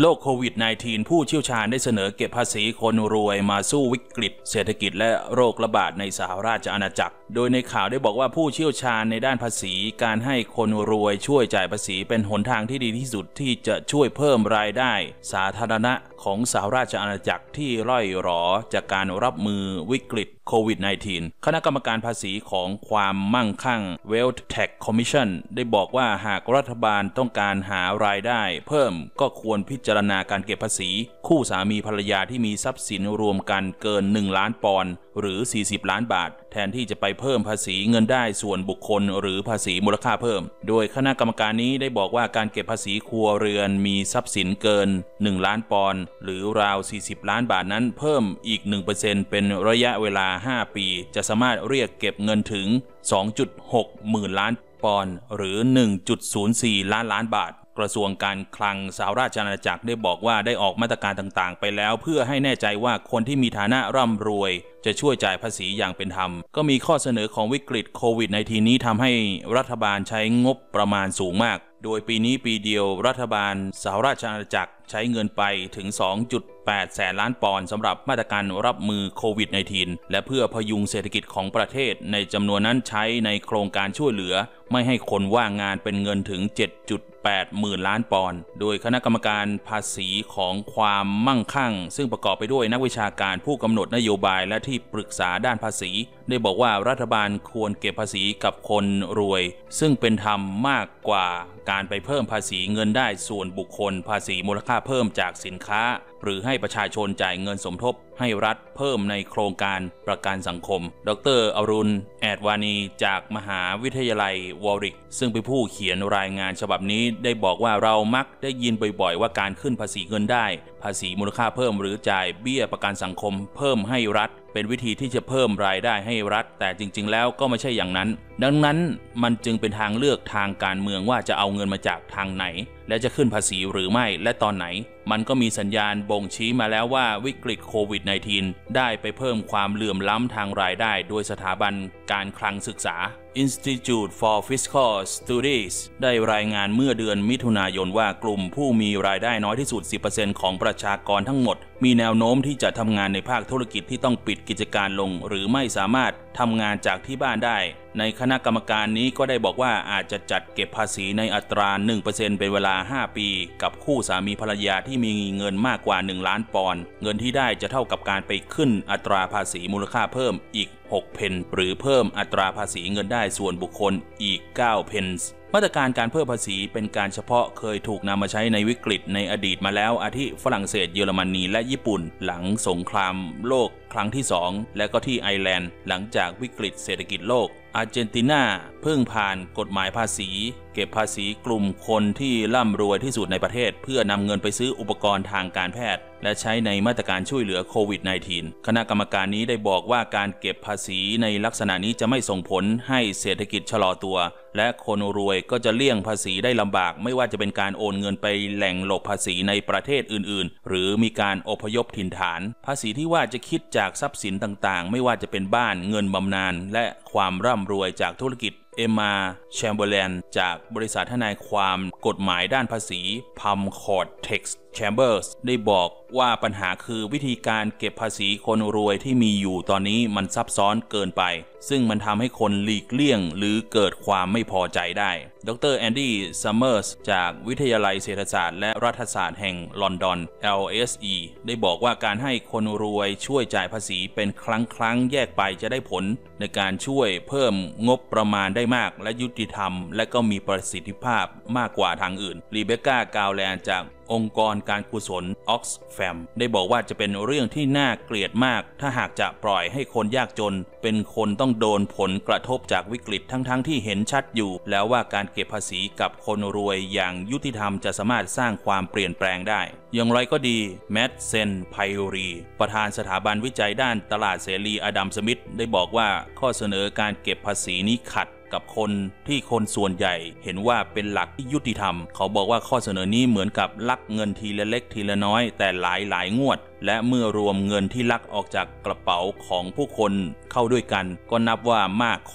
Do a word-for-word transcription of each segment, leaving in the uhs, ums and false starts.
โรคโควิด สิบเก้า ผู้เชี่ยวชาญได้เสนอเก็บภาษีคนรวยมาสู้วิกฤตเศรษฐกิจและโรคระบาดในสหราชอาณาจักรโดยในข่าวได้บอกว่าผู้เชี่ยวชาญในด้านภาษีการให้คนรวยช่วยจ่ายภาษีเป็นหนทางที่ดีที่สุดที่จะช่วยเพิ่มรายได้สาธารณะของสหราชอาณาจักรที่ร่อยหรอจากการรับมือวิกฤตโควิด สิบเก้า คณะกรรมการภาษีของความมั่งคั่ง Wealth Tax Commission ได้บอกว่าหากรัฐบาลต้องการหารายได้เพิ่มก็ควรพิจารณาการเก็บภาษีคู่สามีภรรยาที่มีทรัพย์สินรวมกันเกินหนึ่งล้านปอนด์หรือสี่สิบล้านบาทแทนที่จะไปเพิ่มภาษีเงินได้ส่วนบุคคลหรือภาษีมูลค่าเพิ่มโดยคณะกรรมการนี้ได้บอกว่าการเก็บภาษีครัวเรือนมีทรัพย์สินเกินหนึ่งล้านปอนด์หรือราวสี่สิบล้านบาทนั้นเพิ่มอีก หนึ่งเปอร์เซ็นต์ เป็นระยะเวลาห้าปีจะสามารถเรียกเก็บเงินถึง สองจุดหก หมื่นล้านปอนด์หรือ หนึ่งจุดศูนย์สี่ ล้านล้านบาทกระทรวงการคลังสหราชอาณาจักรได้บอกว่าได้ออกมาตรการต่างๆไปแล้วเพื่อให้แน่ใจว่าคนที่มีฐานะร่ำรวยจะช่วยจ่ายภาษีอย่างเป็นธรรมก็มีข้อเสนอของวิกฤตโควิด สิบเก้า นี้ทำให้รัฐบาลใช้งบประมาณสูงมากโดยปีนี้ปีเดียวรัฐบาลสหราชอาณาจักรใช้เงินไปถึง สองจุดแปด แสนล้านปอนด์สำหรับมาตรการรับมือโควิด สิบเก้า และเพื่อพยุงเศรษฐกิจของประเทศในจำนวนนั้นใช้ในโครงการช่วยเหลือไม่ให้คนว่างงานเป็นเงินถึง เจ็ดจุดแปด หมื่นล้านปอนด์โดยคณะกรรมการภาษีของความมั่งคั่งซึ่งประกอบไปด้วยนักวิชาการผู้กำหนดนโยบายและที่ปรึกษาด้านภาษีได้บอกว่ารัฐบาลควรเก็บภาษีกับคนรวยซึ่งเป็นธรรมมากกว่าการไปเพิ่มภาษีเงินได้ส่วนบุคคลภาษีมูลค่าเพิ่มจากสินค้าหรือให้ประชาชนจ่ายเงินสมทบให้รัฐเพิ่มในโครงการประกันสังคมดร.อรุณ แอดวานีจากมหาวิทยาลัยวอริกซึ่งเป็นผู้เขียนรายงานฉบับนี้ได้บอกว่าเรามักได้ยินบ่อยๆว่าการขึ้นภาษีเงินได้ภาษีมูลค่าเพิ่มหรือจ่ายเบี้ยประกันสังคมเพิ่มให้รัฐเป็นวิธีที่จะเพิ่มรายได้ให้รัฐแต่จริงๆแล้วก็ไม่ใช่อย่างนั้นดังนั้นมันจึงเป็นทางเลือกทางการเมืองว่าจะเอาเงินมาจากทางไหนและจะขึ้นภาษีหรือไม่และตอนไหนมันก็มีสัญญาณบ่งชี้มาแล้วว่าวิกฤตโควิด สิบเก้า ได้ไปเพิ่มความเหลื่อมล้ำทางรายได้โดยสถาบันการคลังศึกษา Institute for Fiscal Studies ได้รายงานเมื่อเดือนมิถุนายนว่ากลุ่มผู้มีรายได้น้อยที่สุด สิบเปอร์เซ็นต์ ของประชากรทั้งหมดมีแนวโน้มที่จะทำงานในภาคธุรกิจที่ต้องปิดกิจการลงหรือไม่สามารถทำงานจากที่บ้านได้ในคณะกรรมการนี้ก็ได้บอกว่าอาจจะจัดเก็บภาษีในอัตรา หนึ่งเปอร์เซ็นต์ เป็นเวลาห้าปีกับคู่สามีภรรยาที่มีเงินมากกว่าหนึ่งล้านปอนด์เงินที่ได้จะเท่ากับการไปขึ้นอัตราภาษีมูลค่าเพิ่มอีกหกเพนส์หรือเพิ่มอัตราภาษีเงินได้ส่วนบุคคลอีกเก้าเพนส์มาตรการการเพิ่มภาษีเป็นการเฉพาะเคยถูกนำมาใช้ในวิกฤตในอดีตมาแล้วอาทิฝรั่งเศสเยอรมนีและญี่ปุ่นหลังสงครามโลกครั้งที่สองและก็ที่ไอร์แลนด์หลังจากวิกฤตเศรษฐกิจโลกอาร์เจนตินาเพิ่งผ่านกฎหมายภาษีเก็บภาษีกลุ่มคนที่ร่ำรวยที่สุดในประเทศเพื่อนำเงินไปซื้ออุปกรณ์ทางการแพทย์และใช้ในมาตรการช่วยเหลือโควิด สิบเก้า คณะกรรมการนี้ได้บอกว่าการเก็บภาษีในลักษณะนี้จะไม่ส่งผลให้เศรษฐกิจชะลอตัวและคนรวยก็จะเลี่ยงภาษีได้ลำบากไม่ว่าจะเป็นการโอนเงินไปแหล่งหลบภาษีในประเทศอื่นๆหรือมีการอพยพถิ่นฐานภาษีที่ว่าจะคิดจากทรัพย์สินต่างๆไม่ว่าจะเป็นบ้านเงินบำนาญและความร่ำรวยจากธุรกิจเอมมาแชมเบอร์แลนจากบริษัททนายความกฎหมายด้านภาษีพัมคอร์ดเท็กซ์แชมเบอร์สได้บอกว่าปัญหาคือวิธีการเก็บภาษีคนรวยที่มีอยู่ตอนนี้มันซับซ้อนเกินไปซึ่งมันทำให้คนหลีกเลี่ยงหรือเกิดความไม่พอใจได้ดรแอนดี้ซัมเมอร์สจากวิทยาลัยเศรษฐศาสตร์และรัฐศาสตร์แห่งลอนดอน แอล เอส อี ได้บอกว่าการให้คนรวยช่วยจ่ายภาษีเป็นครั้งครั้งแยกไปจะได้ผลในการช่วยเพิ่มงบประมาณได้มากและยุติธรรมและก็มีประสิทธิภาพมากกว่าทางอื่นรีเบคก้ากาวแลนจากองค์กรการกุศล Oxfam ได้บอกว่าจะเป็นเรื่องที่น่าเกลียดมากถ้าหากจะปล่อยให้คนยากจนเป็นคนต้องโดนผลกระทบจากวิกฤตทั้งๆ ท, ที่เห็นชัดอยู่แล้วว่าการเก็บภาษีกับคนรวยอย่างยุติธรรมจะสามารถสร้างความเปลี่ยนแปลงได้อย่างไรก็ดีแมดเซนไพรีประธานสถาบันวิจัยด้านตลาดเสรีอดัมสมิธได้บอกว่าข้อเสนอการเก็บภาษีนี้ขัดกับคนที่คนส่วนใหญ่เห็นว่าเป็นหลักที่ยุติธรรมเขาบอกว่าข้อเสนอนี้เหมือนกับลักเงินทีละเล็กทีละน้อยแต่หลายหลายงวดและเมื่อรวมเงินที่ลักออกจากกระเป๋าของผู้คนเข้าด้วยกันก็นับว่ามากโข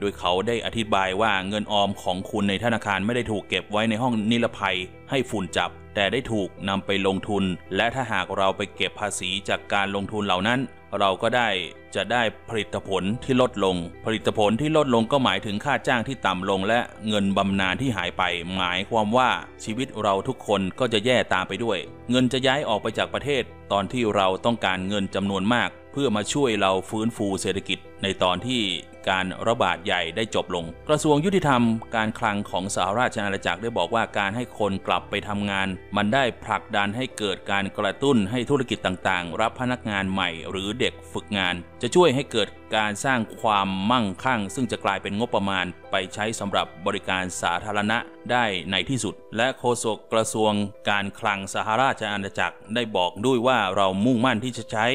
โดยเขาได้อธิบายว่าเงินออมของคุณในธนาคารไม่ได้ถูกเก็บไว้ในห้องนิรภัยให้ฝุ่นจับแต่ได้ถูกนำไปลงทุนและถ้าหากเราไปเก็บภาษีจากการลงทุนเหล่านั้นเราก็ได้จะได้ผลิตผลที่ลดลงผลิตผลที่ลดลงก็หมายถึงค่าจ้างที่ต่ำลงและเงินบำนาญที่หายไปหมายความว่าชีวิตเราทุกคนก็จะแย่ตามไปด้วยเงินจะย้ายออกไปจากประเทศตอนที่เราต้องการเงินจำนวนมากเพื่อมาช่วยเราฟื้นฟูเศรษฐกิจในตอนที่การระบาดใหญ่ได้จบลงกระทรวงยุติธรรมการคลังของสหราชอาณาจักรได้บอกว่าการให้คนกลับไปทำงานมันได้ผลักดันให้เกิดการกระตุ้นให้ธุรกิจต่างๆรับพนักงานใหม่หรือเด็กฝึกงานจะช่วยให้เกิดการสร้างความมั่งคั่งซึ่งจะกลายเป็นงบประมาณไปใช้สำหรับบริการสาธารณะได้ในที่สุดและโฆษกกระทรวงการคลังสหราชอาณาจักรได้บอกด้วยว่าเรามุ่งมั่นที่จะใช้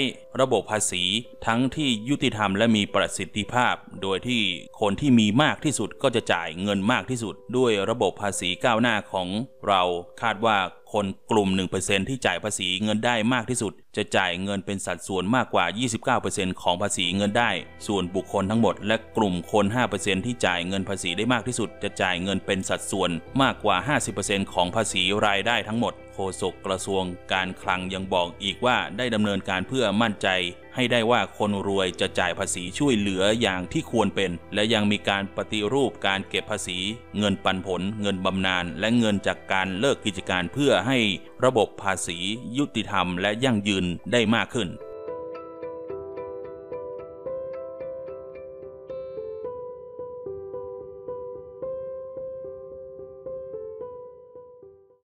ระบบภาษีทั้งที่ยุติธรรมและมีประสิทธิภาพโดยที่คนที่มีมากที่สุดก็จะจ่ายเงินมากที่สุดด้วยระบบภาษีก้าวหน้าของเราคาดว่าคนกลุ่ม หนึ่งเปอร์เซ็นต์ ที่จ่ายภาษีเงินได้มากที่สุดจะจ่ายเงินเป็นสัดส่วนมากกว่า ยี่สิบเก้าเปอร์เซ็นต์ ของภาษีเงินได้ส่วนบุคคลทั้งหมดและกลุ่มคน ห้าเปอร์เซ็นต์ ที่จ่ายเงินภาษีได้มากที่สุดจะจ่ายเงินเป็นสัดส่วนมากกว่า ห้าสิบเปอร์เซ็นต์ ของภาษีรายได้ทั้งหมดโฆษกกระทรวงการคลังยังบอกอีกว่าได้ดำเนินการเพื่อมั่นใจให้ได้ว่าคนรวยจะจ่ายภาษีช่วยเหลืออย่างที่ควรเป็นและยังมีการปฏิรูปการเก็บภาษีเงินปันผลเงินบำนาญและเงินจากการเลิกกิจการเพื่อให้ระบบภาษียุติธรรมและยั่งยืนได้มากขึ้น